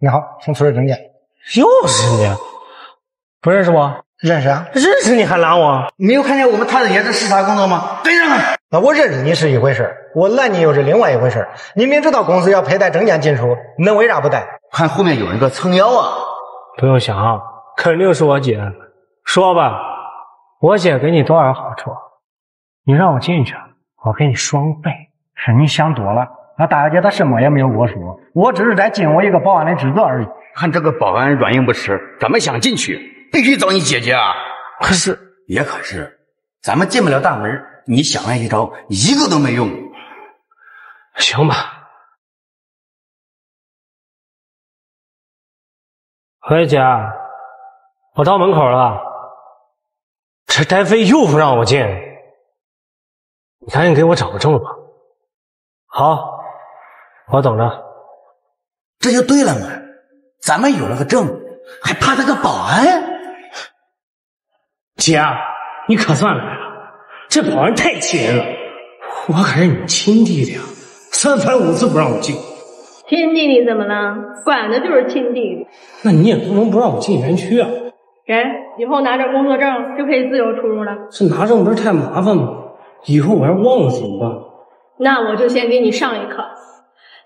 你好，从村里整点。就是你，不认识我？认识啊？认识你还拦我？没有看见我们探子爷在视察工作吗？跟上来。那我认识你是一回事，我拦你又是另外一回事。你明知道公司要佩戴证件进出，恁为啥不戴？看后面有一个撑腰啊！不用想，肯定是我姐。说吧，我姐给你多少好处？你让我进去，我给你双倍。是你想多了。 那大小姐她什么也没有跟我说，我只是在尽我一个保安的职责而已。看这个保安软硬不吃，咱们想进去必须找你姐姐啊！可是也可是，咱们进不了大门，你想那一招一个都没用。行吧，喂姐，我到门口了，这戴飞又不让我进，你赶紧给我找个证吧。好。 我等着，这就对了嘛！咱们有了个证，还怕那个保安？姐，你可算来了，这保安太气人了！我可是你亲弟弟啊，三番五次不让我进。亲弟弟怎么了？管的就是亲弟弟。那你也不能不让我进园区啊！人以后拿着工作证就可以自由出入了。这拿证不是太麻烦吗？以后我要忘了怎么办？那我就先给你上一课。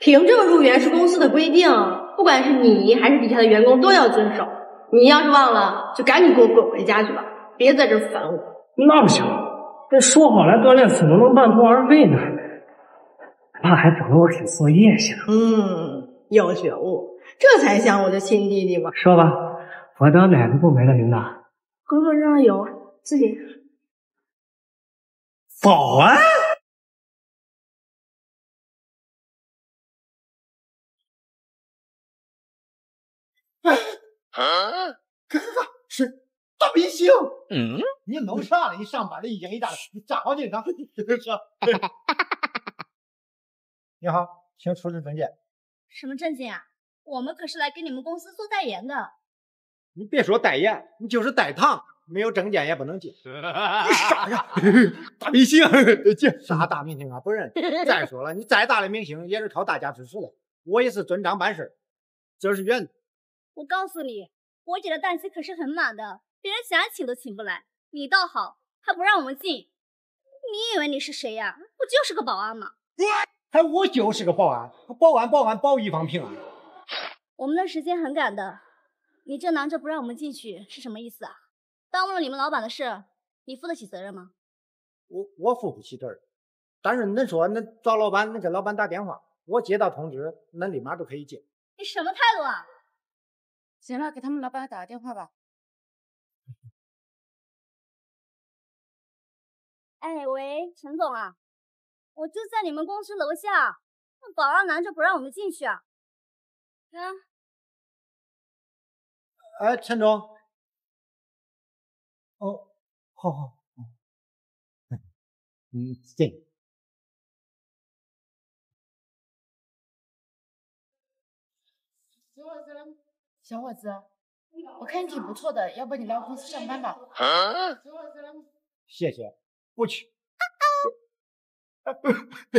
凭证入园是公司的规定，不管是你还是底下的员工都要遵守。你要是忘了，就赶紧给我滚回家去吧，别在这烦我。那不行，这说好来锻炼，怎么能半途而废呢？爸还等着我写作业去呢。嗯，有觉悟，这才像我的亲弟弟嘛。说吧，我当哪个部门的领导？工作证上有，自己。保安。 啊！可是是大明星，嗯，你楼上一上班的一惊一乍的，你咋好紧张？你好，请出示证件。什么证件啊？我们可是来给你们公司做代言的。你别说代言，你就是代烫，没有证件也不能进。你傻呀！大明星，啥大明星啊？不认。再说了，你再大的明星也是靠大家支持的。我也是遵章办事，这是原则。 我告诉你，我姐的档期可是很满的，别人想请都请不来。你倒好，还不让我们进。你以为你是谁呀？不就是个保安吗？还我就是个保安，保一方平安。我们的时间很赶的，你这拦着不让我们进去是什么意思啊？耽误了你们老板的事，你负得起责任吗？我负不起责任，但是恁说恁找老板，恁给老板打电话，我接到通知，恁立马就可以进。你什么态度啊？ 行了，给他们老板打个电话吧。哎，喂，陈总啊，我就在你们公司楼下，那保安拦着不让我们进去啊。啊？哎，陈总。哦，好好，嗯，进。 小伙子，我看你挺不错的，要不你来公司上班吧？啊、谢谢，不去。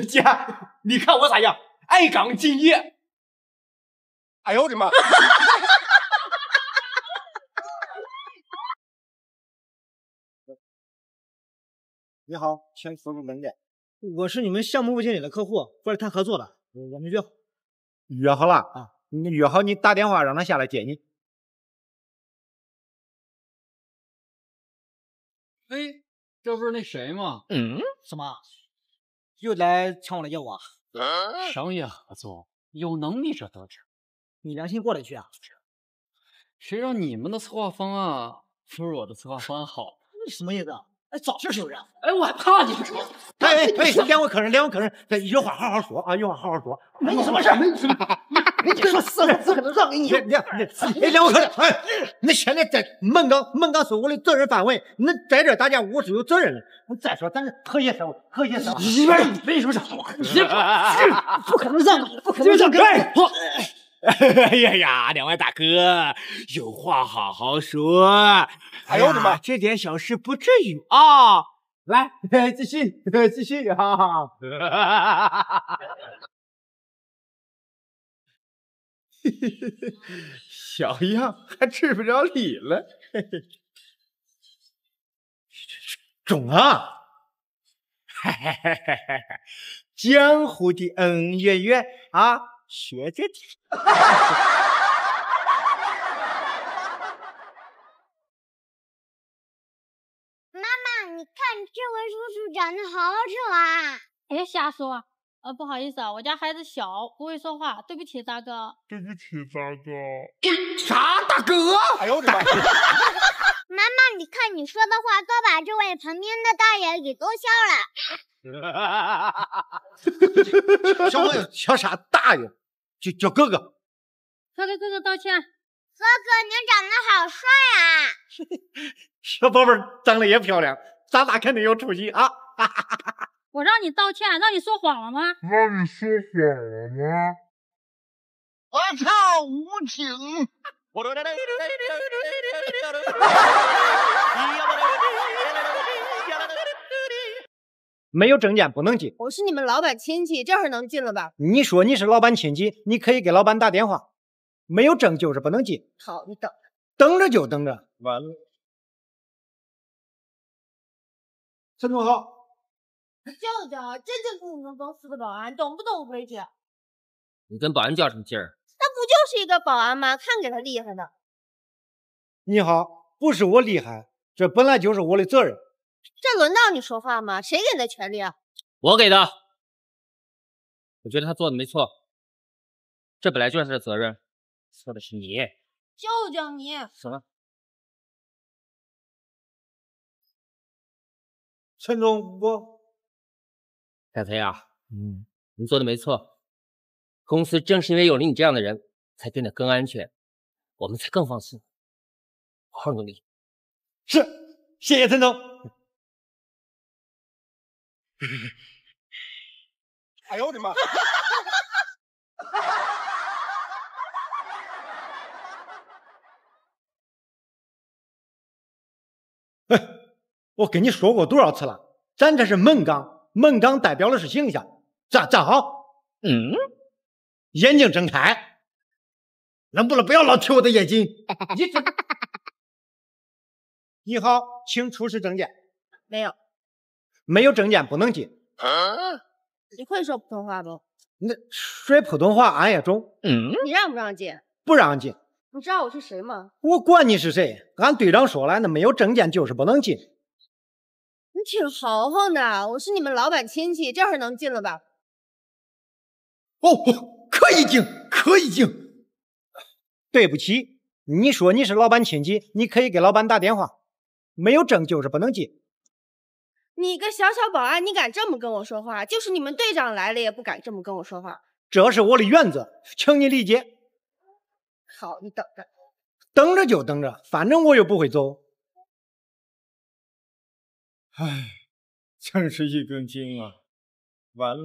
姐，你看我咋样？爱岗敬业。哎呦我的妈！你好，请出示证件。我是你们项目部经理的客户，过来谈合作的。我们约好了啊。 你约好，你打电话让他下来接你。哎，这不是那谁吗？嗯，什么？又来抢我的业务啊？商业合作，有能力者得志。你良心过得去啊？谁让你们的策划方案不如我的策划方案好？你什么意思？哎，找事是不是？哎，我还怕你说？哎哎哎，连我可人，有话好好说啊，有话好好说，没你什么事。 你说四个字可能让给你，两口子，哎，那现在在门岗是我的责任范围，那在这大家我是有责任的。再说咱是和谐社会，一边你没什么事，不可能让，不可能让。哎呀呀，两位大哥，有话好好说。哎呦我的妈，这点小事不至于啊！来，继续啊！小样还治不着理了，嘿嘿。种啊！嘿嘿嘿嘿嘿，江湖的恩怨怨啊，学着点。妈妈，你看这位叔叔长得好丑啊！别瞎说。 不好意思啊，我家孩子小，不会说话，对不起，大哥。对不起，大哥。啥大哥？哎呦我的妈！妈妈，你看你说的话都把这位旁边的大爷给逗笑了。小朋友瞧啥大爷？叫哥哥。快给哥哥道歉。哥哥，你长得好帅啊！小宝贝长得也漂亮，咱俩肯定有出息啊！我让你道歉，让你说谎了吗？让你说谎了吗？我操，无情！没有证件不能进。我是你们老板亲戚，这会儿能进了吧？你说你是老板亲戚，你可以给老板打电话。没有证就是不能进。好，你等着，等着就等着。完了，陈同学。 舅舅，真是我们公司的保安，懂不懂规矩？你跟保安较什么劲儿？他不就是一个保安吗？看给他厉害的。你好，不是我厉害，这本来就是我的责任。这轮到你说话吗？谁给的权利啊？我给的。我觉得他做的没错，这本来就是他的责任。错的是你，舅舅你什么？ 陈总，我。 凯飞啊，你做的没错。公司正是因为有了你这样的人，才变得更安全，我们才更放心。好好努力。是，谢谢陈总。哎呦我的妈！哎，我跟你说过多少次了，咱这是门岗。 孟刚代表的是形象，站好，眼睛睁开，能不能不要老提我的眼睛？你好，请出示证件。没有，没有证件不能进。你会说普通话不？那说普通话俺也中。你让不让进？不让进。你知道我是谁吗？我管你是谁，俺队长说了，那没有证件就是不能进。 你挺豪横的，我是你们老板亲戚，这会儿能进了吧？哦，可以进，可以进。对不起，你说你是老板亲戚，你可以给老板打电话，没有证就是不能进。你个小小保安，你敢这么跟我说话？就是你们队长来了也不敢这么跟我说话。这是我的原则，请你理解。好，你等着，等着就等着，反正我又不会走。 唉，真是一根筋啊！完了。